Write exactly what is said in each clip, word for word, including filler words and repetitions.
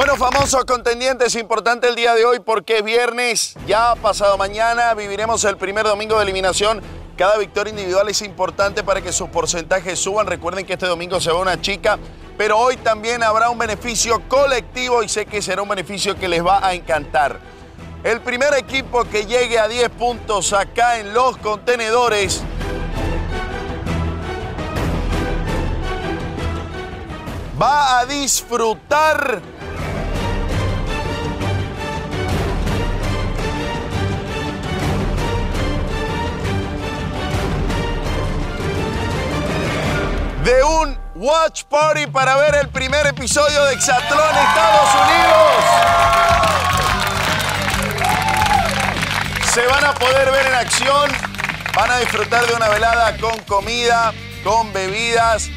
Bueno, famosos contendientes, importante el día de hoy porque es viernes, ya pasado mañana viviremos el primer domingo de eliminación. Cada victoria individual es importante para que sus porcentajes suban. Recuerden que este domingo se va una chica, pero hoy también habrá un beneficio colectivo y sé que será un beneficio que les va a encantar. El primer equipo que llegue a diez puntos acá en los contenedores va a disfrutar de un watch party para ver el primer episodio de Exatlón Estados Unidos. Se van a poder ver en acción, van a disfrutar de una velada con comida, con bebidas,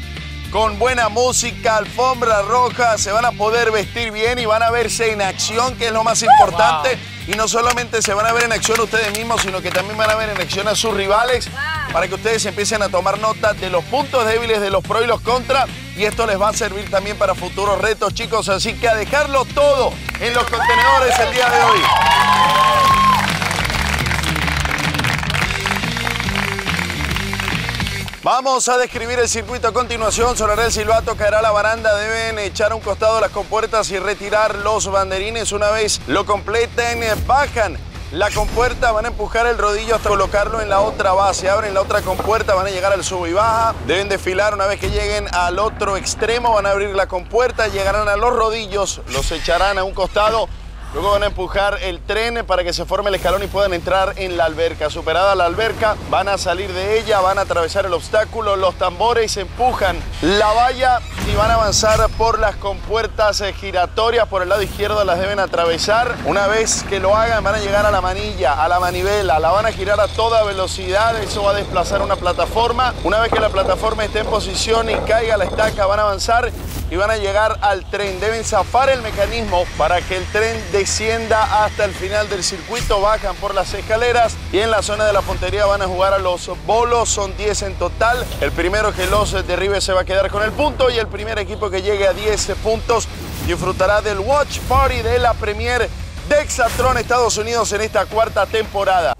con buena música, alfombra roja, se van a poder vestir bien y van a verse en acción, que es lo más importante. Wow. Y no solamente se van a ver en acción ustedes mismos, sino que también van a ver en acción a sus rivales. Wow. Para que ustedes empiecen a tomar nota de los puntos débiles, de los pros y los contras. Y esto les va a servir también para futuros retos, chicos. Así que a dejarlo todo en los contenedores el día de hoy. Vamos a describir el circuito a continuación. Sonará el silbato, caerá la baranda. Deben echar a un costado las compuertas y retirar los banderines. Una vez lo completen, bajan la compuerta, van a empujar el rodillo hasta colocarlo en la otra base. Abren la otra compuerta, van a llegar al sub y baja. Deben desfilar una vez que lleguen al otro extremo. Van a abrir la compuerta, llegarán a los rodillos, los echarán a un costado. Luego van a empujar el tren para que se forme el escalón y puedan entrar en la alberca. Superada la alberca, van a salir de ella, van a atravesar el obstáculo, los tambores empujan la valla y van a avanzar por las compuertas giratorias. Por el lado izquierdo las deben atravesar. Una vez que lo hagan, van a llegar a la manilla, a la manivela. La van a girar a toda velocidad, eso va a desplazar una plataforma. Una vez que la plataforma esté en posición y caiga la estaca, van a avanzar y van a llegar al tren. Deben zafar el mecanismo para que el tren descienda hasta el final del circuito. Bajan por las escaleras y en la zona de la puntería van a jugar a los bolos. Son diez en total. El primero que los derribe se va a quedar con el punto y el primer equipo que llegue a diez puntos disfrutará del watch party de la premier de Exatlón Estados Unidos en esta cuarta temporada.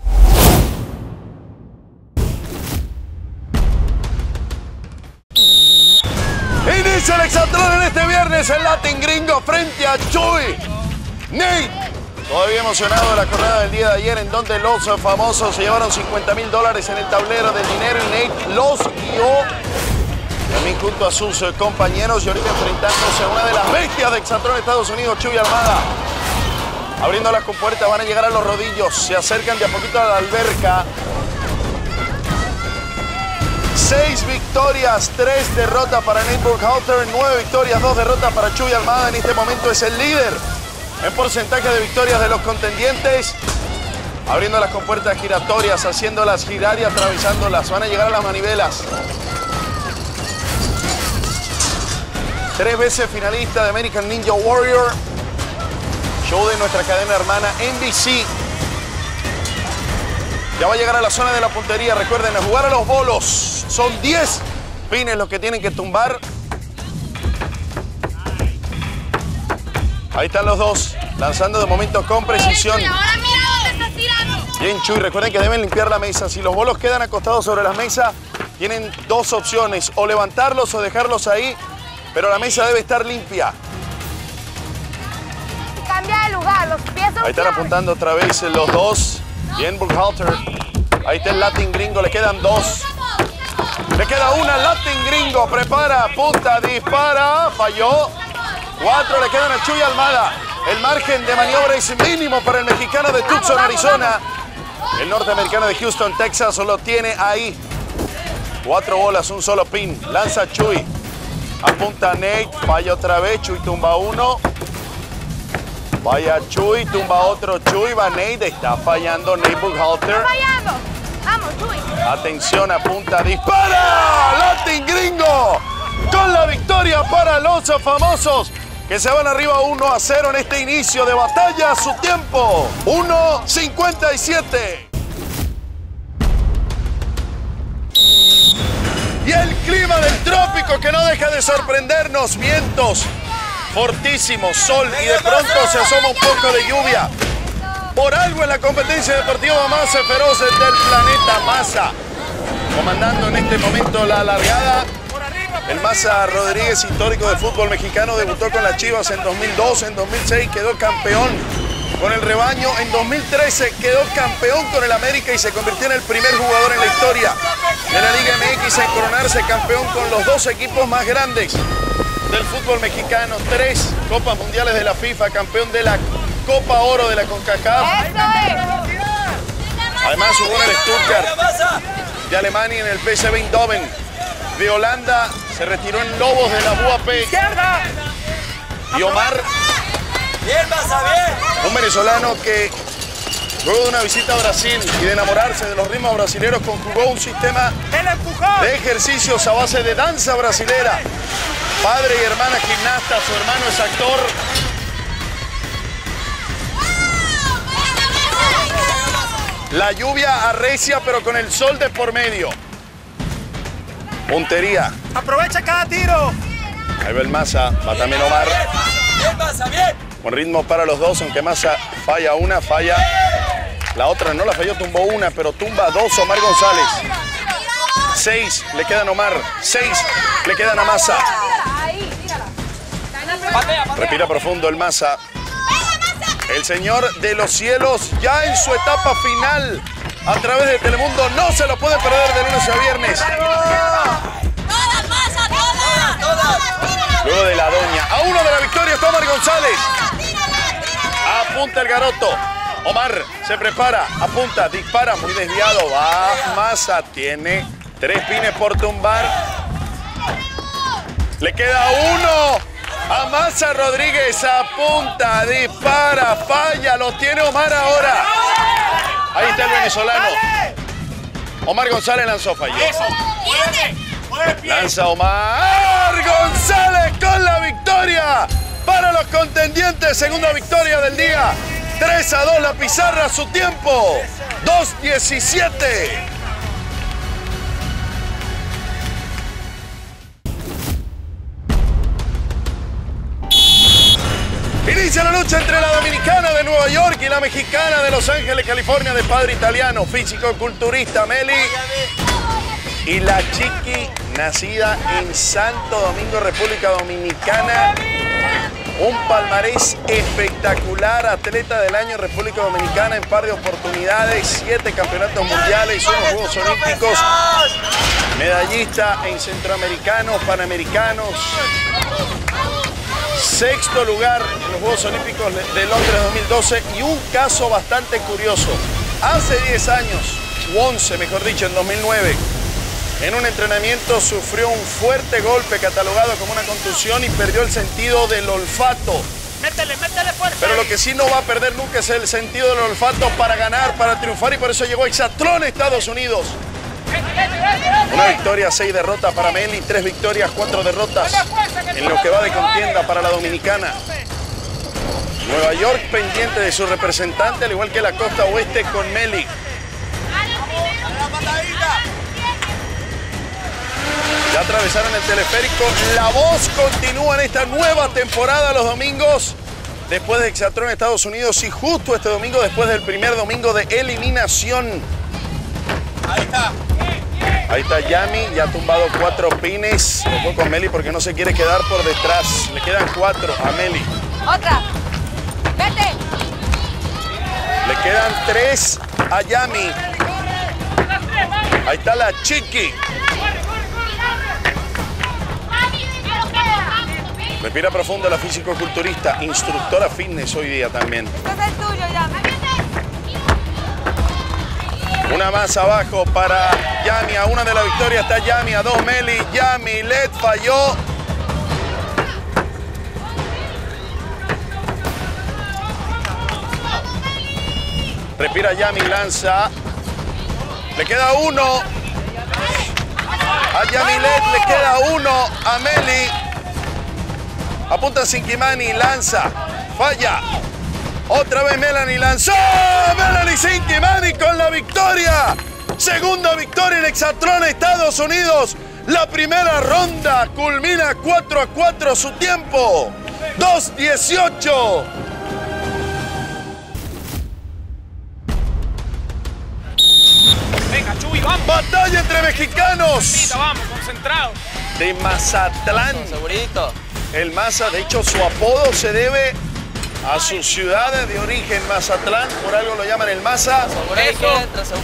Inicia el Exatlón en este viernes, el Latin Gringo frente a Chuy. Nate, todavía emocionado de la jornada del día de ayer, en donde los famosos se llevaron cincuenta mil dólares en el tablero del dinero y Nate los guió también junto a sus compañeros. Y ahorita enfrentándose a una de las bestias de Exatlón de Estados Unidos, Chuy Almada. Abriendo las compuertas, van a llegar a los rodillos, se acercan de a poquito a la alberca. Seis victorias, tres derrotas para Nate Burkhalter, nueve victorias, dos derrotas para Chuy Almada. En este momento es el líder en porcentaje de victorias de los contendientes. Abriendo las compuertas giratorias, haciéndolas girar y atravesándolas. Van a llegar a las manivelas. Tres veces finalista de American Ninja Warrior, show de nuestra cadena hermana N B C. Ya va a llegar a la zona de la puntería. Recuerden, a jugar a los bolos. Son diez pines los que tienen que tumbar. Ahí están los dos, lanzando de momento con precisión. Bien, Chuy, ahora mira dónde estás tirando. Bien, Chuy, recuerden que deben limpiar la mesa. Si los bolos quedan acostados sobre la mesa, tienen dos opciones, o levantarlos o dejarlos ahí, pero la mesa debe estar limpia. Cambia de lugar, los pies son. Ahí están apuntando otra vez los dos. Bien, Burkhalter. Ahí está el Latin Gringo, le quedan dos. Le queda una, Latin Gringo, prepara, apunta, dispara, falló. Cuatro le quedan a Chuy Almada. El margen de maniobra es mínimo para el mexicano de Tucson, Arizona. El norteamericano de Houston, Texas, lo tiene ahí. Cuatro bolas, un solo pin. Lanza Chuy. Apunta Nate, falla otra vez, Chuy tumba uno. Vaya Chuy, tumba otro Chuy, va Nate, está fallando Nate Burkhalter. Está fallando, vamos Chuy. Atención, apunta, dispara, Latin Gringo, con la victoria para los famosos, que se van arriba uno a cero en este inicio de batalla. Su tiempo, uno cincuenta y siete. Y el clima del trópico que no deja de sorprendernos, vientos fortísimo sol y de pronto se asoma un poco de lluvia. Por algo en la competencia deportiva más feroz del planeta, Masa. Comandando en este momento la largada, el Masa Rodríguez, histórico de fútbol mexicano, debutó con las Chivas en dos mil dos, en dos mil seis quedó campeón con el rebaño, en dos mil trece quedó campeón con el América y se convirtió en el primer jugador en la historia de la Liga M X en coronarse campeón con los dos equipos más grandes del fútbol mexicano, tres Copas Mundiales de la FIFA, campeón de la Copa Oro de la CONCACAF. Además jugó en el Stuttgart de Alemania, en el P S V Eindhoven de Holanda, se retiró en Lobos de la B U A P. Y Omar, un venezolano que luego de una visita a Brasil y de enamorarse de los ritmos brasileños, conjugó un sistema de ejercicios a base de danza brasilera. Padre y hermana gimnasta, su hermano es actor. La lluvia arrecia, pero con el sol de por medio. Puntería. Aprovecha cada tiro. Ahí va el Masa, va también Omar. Bien, Masa, bien. Buen ritmo para los dos, aunque Masa falla una, falla la otra. No la falló, tumbó una, pero tumba dos Omar González. Seis le quedan a Omar, seis le quedan a Masa. Respira profundo el Masa. El Señor de los Cielos ya en su etapa final a través de Telemundo. No se lo puede perder de lunes a viernes. ¡Todas, Masa, todas! ¡Todas! Luego de la doña. A uno de la victoria está Omar González. Apunta el garoto. Omar se prepara, apunta, dispara, muy desviado. Va Masa, tiene tres pines por tumbar. Le queda uno. A Masa Rodríguez, apunta, dispara, falla, lo tiene Omar ahora. Ahí está el venezolano. Omar González lanzó, falló. Lanza Omar González con la victoria para los contendientes. Segunda victoria del día. tres a dos la pizarra, su tiempo. dos diecisiete. Inicia la lucha entre la dominicana de Nueva York y la mexicana de Los Ángeles, California, de padre italiano, físico-culturista, Meli. Y la chiqui, nacida en Santo Domingo, República Dominicana. Un palmarés espectacular, atleta del año en República Dominicana en par de oportunidades, siete campeonatos mundiales, unos Juegos Olímpicos, medallista en centroamericanos, panamericanos. Sexto lugar en los Juegos Olímpicos de Londres dos mil doce y un caso bastante curioso. Hace diez años, once mejor dicho, en dos mil nueve, en un entrenamiento sufrió un fuerte golpe catalogado como una contusión y perdió el sentido del olfato. Métele, métele fuerte. Pero lo que sí no va a perder nunca es el sentido del olfato para ganar, para triunfar, y por eso llegó a Exatlón Estados Unidos. Una victoria, seis derrotas para Meli, tres victorias, cuatro derrotas en lo que va de contienda para la dominicana. Nueva York pendiente de su representante, al igual que la costa oeste con Meli. Ya atravesaron el teleférico. La Voz continúa en esta nueva temporada los domingos después de Exatlón en Estados Unidos y justo este domingo después del primer domingo de eliminación. Ahí está. Ahí está Yami, ya ha tumbado cuatro pines. Tocó con Meli porque no se quiere quedar por detrás. Le quedan cuatro a Meli. Otra. Vete. Le quedan tres a Yami. Ahí está la chiqui. Respira profundo la físico-culturista, instructora fitness hoy día también. Este es el tuyo, Yami. Una más abajo para Yami, a una de la victoria está Yami, a dos Meli, Yamilet falló. Respira Yami, lanza. Le queda uno. A Yamilet le queda uno, a Meli. Apunta Sinquimani, lanza, falla. Otra vez Melanie lanzó, Melanie Sinquimani con la victoria. Segunda victoria en Exatlón Estados Unidos. La primera ronda culmina cuatro a cuatro su tiempo. dos dieciocho. Venga, Chuy, vamos. Batalla entre mexicanos. Vamos, concentrados. De Mazatlán. Segurito. El Maza, de hecho, su apodo se debe a su ciudad de origen, Mazatlán. Por algo lo llaman el Maza.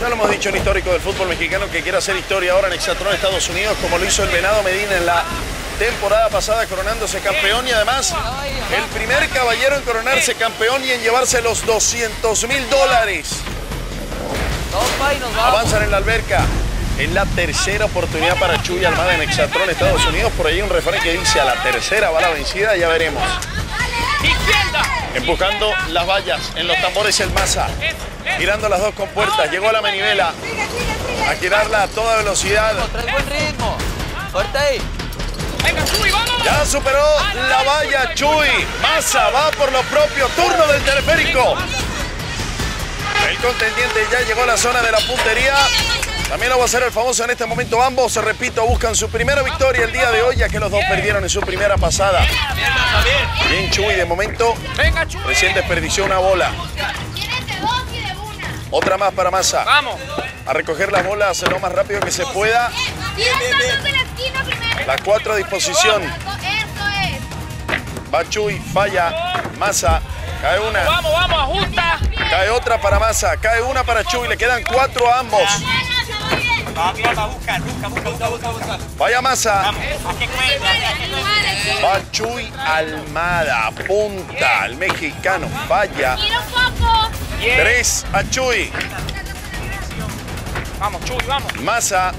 Ya lo hemos dicho, un histórico del fútbol mexicano que quiere hacer historia ahora en Exatlón Estados Unidos, como lo hizo el Venado Medina en la temporada pasada, coronándose campeón, y además el primer caballero en coronarse campeón y en llevarse los doscientos mil dólares. Avanzan en la alberca. Es la tercera oportunidad para Chuy Almada en Exatlón Estados Unidos. Por ahí un refrán que dice: a la tercera va la vencida, ya veremos. Izquierda. Empujando las vallas, en los tambores el Maza, girando las dos compuertas, llegó a la manivela, a girarla a toda velocidad. Trae buen ritmo. Fuerte ahí. Ya superó la valla Chuy. Maza va por lo propio, turno del teleférico. El contendiente ya llegó a la zona de la puntería. También lo va a hacer el famoso en este momento. Ambos, repito, buscan su primera victoria el día de hoy, ya que los dos perdieron en su primera pasada. Bien Chuy, de momento, recién desperdició una bola. Otra más para Maza. Vamos. A recoger las bolas lo más rápido que se pueda. Las cuatro a disposición. Va Chuy, falla Maza. Cae una. Vamos, vamos, ajusta. Cae otra para Maza. Cae una para Chuy. Le quedan cuatro a ambos. Vaya Maza. Va Chuy Almada. Apunta al mexicano. Falla. Tres a Chuy. Vamos, Chuy, vamos. Maza.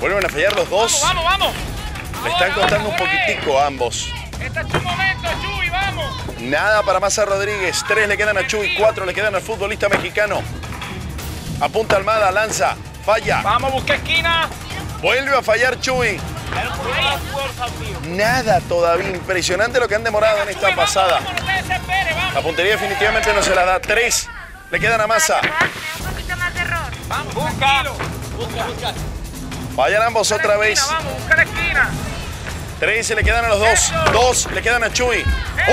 Vuelven a fallar los dos. Vamos, vamos, vamos. Le están costando un poquitico a ambos. Este es tu momento, Chuy, vamos. Nada para Masa Rodríguez. Tres le quedan a Chuy, cuatro le quedan al futbolista mexicano. Apunta Almada, lanza, falla. Vamos, busca esquina. Vuelve a fallar Chuy. Nada todavía. Impresionante lo que han demorado en esta pasada. La puntería definitivamente no se la da. Tres le quedan a Masa. Un poquito más de error. Vamos, busca. Busca, busca. Vayan ambos otra vez. Vamos, busca la esquina. Tres se le quedan a los dos. Dos le quedan a Chuy.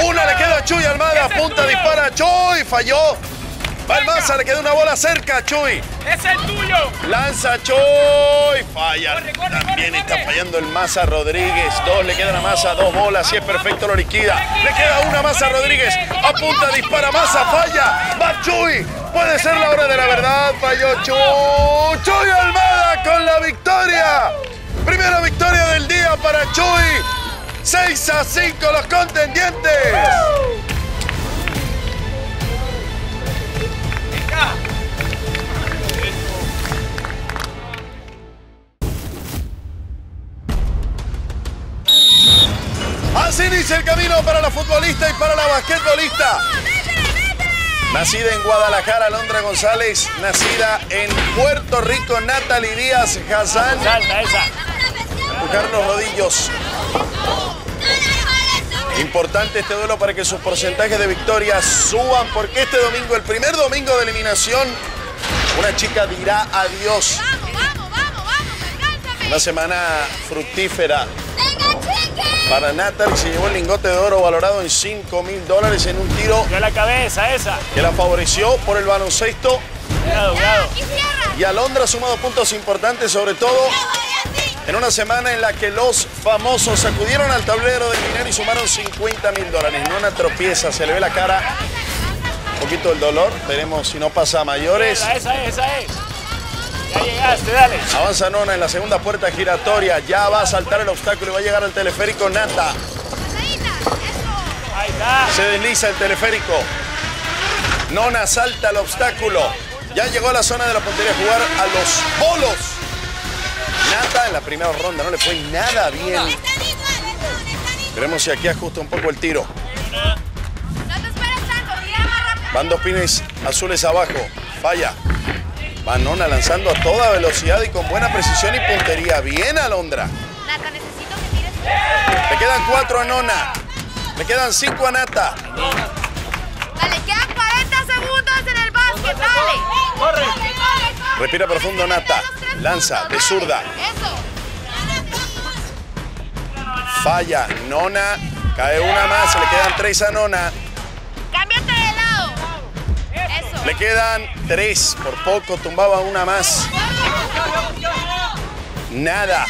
Una le queda a Chuy Almada. Apunta, dispara a Chuy. Falló. Va el Maza, le queda una bola cerca a Chuy. Es el tuyo. Lanza a Chuy. Falla. Corre, corre, También corre, está corre. fallando el Maza Rodríguez. Dos le quedan a Maza. Dos bolas. Si es perfecto, lo liquida. Le queda una a Maza Rodríguez. Apunta, dispara. Maza, falla. Va Chuy. Puede ser la hora de la verdad. Falló Chuy. Chuy Almada con la victoria. Primera victoria del día para Chuy. seis a cinco los contendientes. Así inicia el camino para la futbolista y para la basquetbolista. Nacida en Guadalajara, Alondra González. Nacida en Puerto Rico, Natalie Díaz Hassan. Buscar los rodillos. Importante este duelo para que sus porcentajes de victoria suban, porque este domingo, el primer domingo de eliminación, una chica dirá adiós. Vamos, vamos, vamos, vamos. Una semana fructífera para Natalie. Se llevó el lingote de oro valorado en cinco mil dólares en un tiro. Dio la cabeza esa. Que la favoreció por el baloncesto. Cuidado, cuidado. Y Alondra ha sumado puntos importantes, sobre todo en una semana en la que los famosos acudieron al tablero de dinero y sumaron cincuenta mil dólares. No una tropieza, se le ve la cara. Un poquito el dolor, veremos si no pasa a mayores. Esa, esa es, esa es. Ya llegaste, dale. Avanza Nona en la segunda puerta giratoria. Ya va a saltar el obstáculo y va a llegar al teleférico Nata. Ahí está. Se desliza el teleférico. Nona salta el obstáculo. Ya llegó a la zona de la puntería a jugar a los bolos. Nata en la primera ronda no le fue nada bien. Veremos si aquí ajusta un poco el tiro. Van dos pines azules abajo. Falla. Va Nona lanzando a toda velocidad y con buena precisión y puntería. Bien, Alondra. Le quedan cuatro a Nona. Le quedan cinco a Nata. Dale, quedan cuarenta segundos en el básquet. Dale. Corre. Respira profundo, Nata. Lanza de zurda. Falla. Nona Cae una más, le quedan tres a Nona. ¡Cámbiate de lado! Eso. Le quedan tres, por poco tumbaba una más. Nada.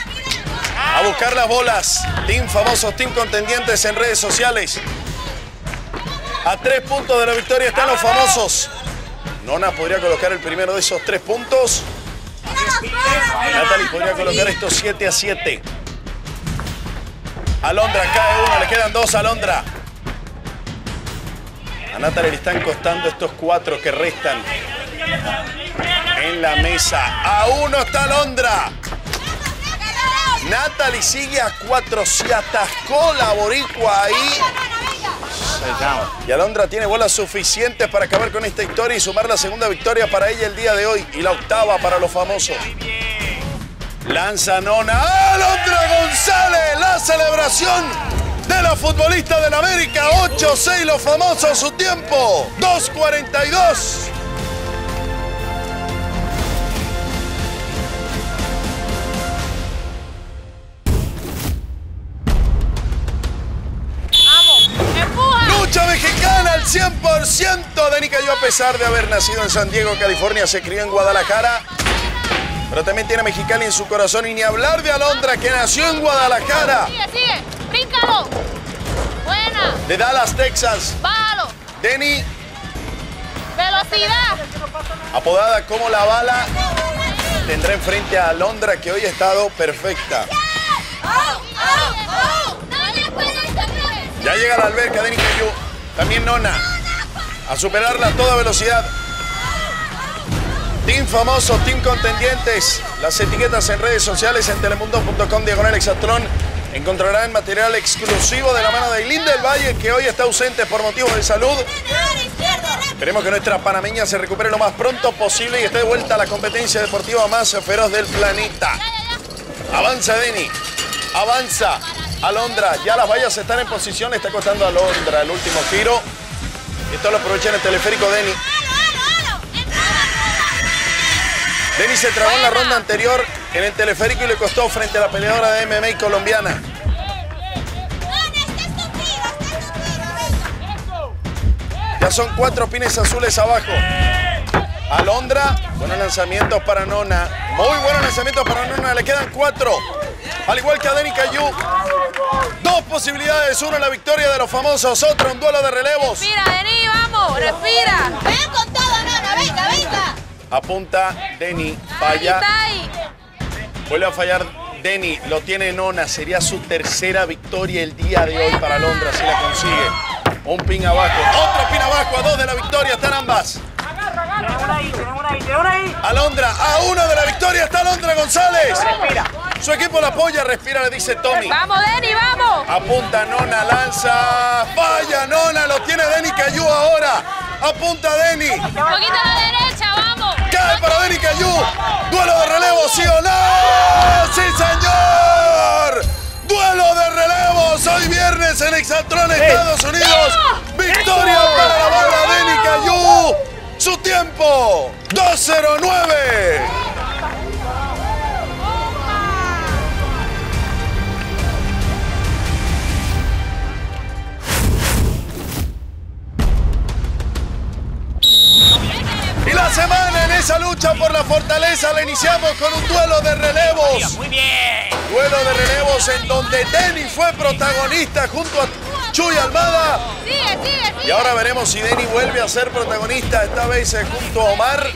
A buscar las bolas. Team Famosos, Team Contendientes en redes sociales. A tres puntos de la victoria están los famosos. Nona podría colocar el primero de esos tres puntos. Natalie podría colocar estos siete a siete. Alondra cae uno, le quedan dos a Alondra. A Natalie le están costando estos cuatro que restan en la mesa. A uno está Alondra. Natalie sigue a cuatro, se atascó la boricua ahí. Y Alondra tiene bolas suficientes para acabar con esta historia y sumar la segunda victoria para ella el día de hoy y la octava para los famosos. Lanza Nona, Alondra González, la celebración de la futbolista del América. ocho seis los famosos, su tiempo, dos cuarenta y dos. Mexicana al cien por ciento. Dennhi Callu, a pesar de haber nacido en San Diego, California, se crió en Guadalajara, pero también tiene a Mexicali en su corazón. Y ni hablar de Alondra, que nació en Guadalajara. Sigue, sigue, bríncalo. Buena. De Dallas, Texas. Bájalo. Dennhi. Velocidad. Apodada como la bala, tendrá enfrente a Alondra, que hoy ha estado perfecta. Oh, oh, oh. Ya llega la alberca Dennhi Callu. También Nona, a superarla a toda velocidad. Team Famosos, Team Contendientes. Las etiquetas en redes sociales en telemundo punto com, diagonal Exatlón. Encontrarán material exclusivo de la mano de Linda del Valle, que hoy está ausente por motivos de salud. Esperemos que nuestra panameña se recupere lo más pronto posible y esté de vuelta a la competencia deportiva más feroz del planeta. Avanza Dennhi, avanza Alondra. Ya las vallas están en posición, le está costando a Alondra el último giro. Esto lo aprovecha en el teleférico Dennhi. Dennhi se trabó en la ronda anterior en el teleférico y le costó frente a la peleadora de M M A colombiana. Ya son cuatro pines azules abajo. Alondra, buenos lanzamientos para Nona. Muy buenos lanzamientos para Nona, le quedan cuatro. Al igual que a Dennhi Callu, dos posibilidades, uno en la victoria de los famosos, otro un duelo de relevos. Respira, Dennhi, vamos, respira. Ven con todo, Nona, venga, venga. Apunta Dennhi, falla. Vuelve a fallar Dennhi, lo tiene Nona, sería su tercera victoria el día de hoy para Alondra si la consigue. Un pin abajo, otro pin abajo, a dos de la victoria están ambas. Alondra, a uno de la victoria está Alondra González. Respira. Su equipo la apoya, respira, le dice Tommy. ¡Vamos, Dennhi, vamos! Apunta Nona, lanza, falla Nona, lo tiene Dennhi Callu ahora. Apunta Dennhi. Un poquito a la derecha, vamos. Cae para Dennhi Callu. Duelo de relevo, sí o no. ¡Sí, señor! Duelo de relevos hoy viernes en Exatlón, Estados Unidos. Victoria para la bala Dennhi Callu. Su tiempo, dos cero nueve. Y la semana en esa lucha por la fortaleza la iniciamos con un duelo de relevos. Muy bien. Duelo de relevos en donde Dennhi fue protagonista junto a Chuy Almada. Sigue, sigue, sigue. Y ahora veremos si Dennhi vuelve a ser protagonista, esta vez junto a Omar.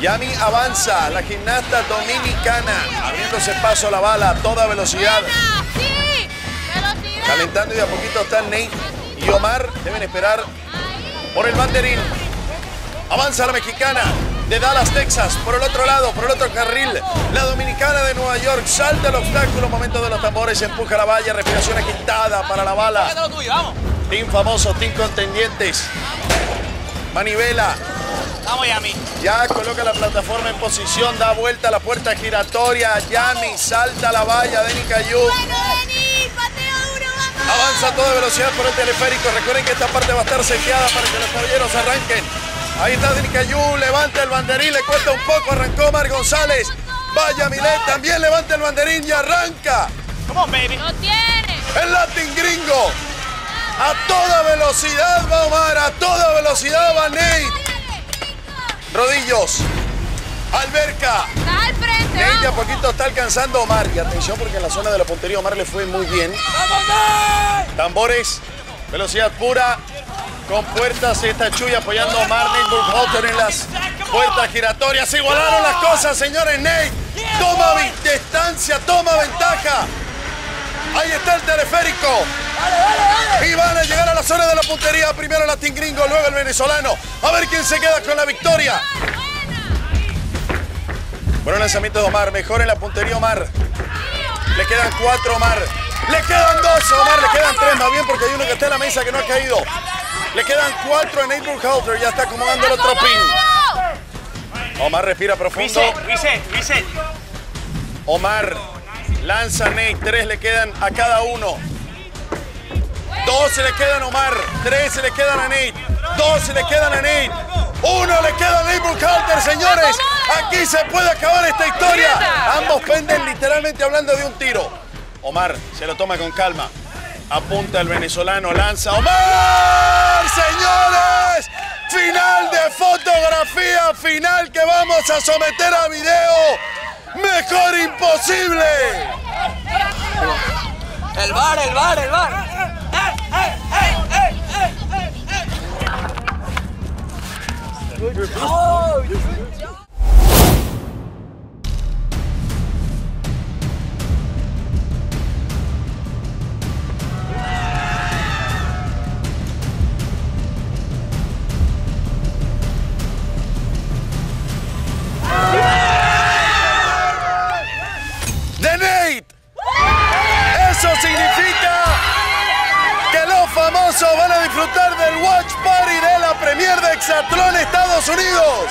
Yami avanza, la gimnasta dominicana, abriéndose paso a la bala a toda velocidad. Sí, velocidad. Calentando y de a poquito están Nate y Omar. Deben esperar por el banderín. Avanza la mexicana de Dallas, Texas. Por el otro lado, por el otro carril, la dominicana de Nueva York salta el obstáculo. Momento de los tambores, empuja la valla. Respiración agitada para la bala. Team Famosos, Team Contendientes. Manivela. Vamos, Yami. Ya coloca la plataforma en posición. Da vuelta a la puerta giratoria. Yami salta la valla. Dennhi Callu. Avanza a toda velocidad por el teleférico. Recuerden que esta parte va a estar seteada para que los caballeros arranquen. Ahí está Dennhi Callu, levanta el banderín, le cuesta un poco, arrancó Omar González. Vaya Milet, también levanta el banderín y arranca. Come on, baby. ¡Lo tiene! ¡El Latin Gringo! ¡A toda velocidad va Omar! ¡A toda velocidad va Nate! Rodillos. Alberca. Está al frente. Nate de a poquito está alcanzando a Omar. Y atención porque en la zona de la puntería Omar le fue muy bien. ¡Vamos, Nate! Tambores. Velocidad pura. Con puertas está Chuy apoyando a Omar. Nate Burkhalter en las puertas giratorias. Se igualaron las cosas, señores. Nate toma distancia, toma ventaja. Ahí está el teleférico. Dale, dale, dale. Y van a llegar a la zona de la puntería. Primero el Latin Gringo, luego el venezolano. A ver quién se queda con la victoria. Buen lanzamiento de Omar. Mejor en la puntería Omar. Le quedan cuatro Omar. Le quedan dos Omar. Le quedan tres más bien porque hay uno que está en la mesa que no ha caído. Le quedan cuatro a Nate Burkhalter. Ya está acomodando el otro pin. Omar respira profundo. Omar lanza Nate. Tres le quedan a cada uno. Dos se le quedan a Omar. Tres se le quedan a Nate. Dos se le quedan a Nate. Uno le queda a Nate Burkhalter, señores. Aquí se puede acabar esta historia. Ambos penden literalmente hablando de un tiro. Omar se lo toma con calma. Apunta el venezolano, lanza Omar, señores. Final de fotografía, final que vamos a someter a video. Mejor imposible. El bar, el bar, el bar. Good job. Good job. Van a disfrutar del Watch Party de la Premier de Exatlón Estados Unidos.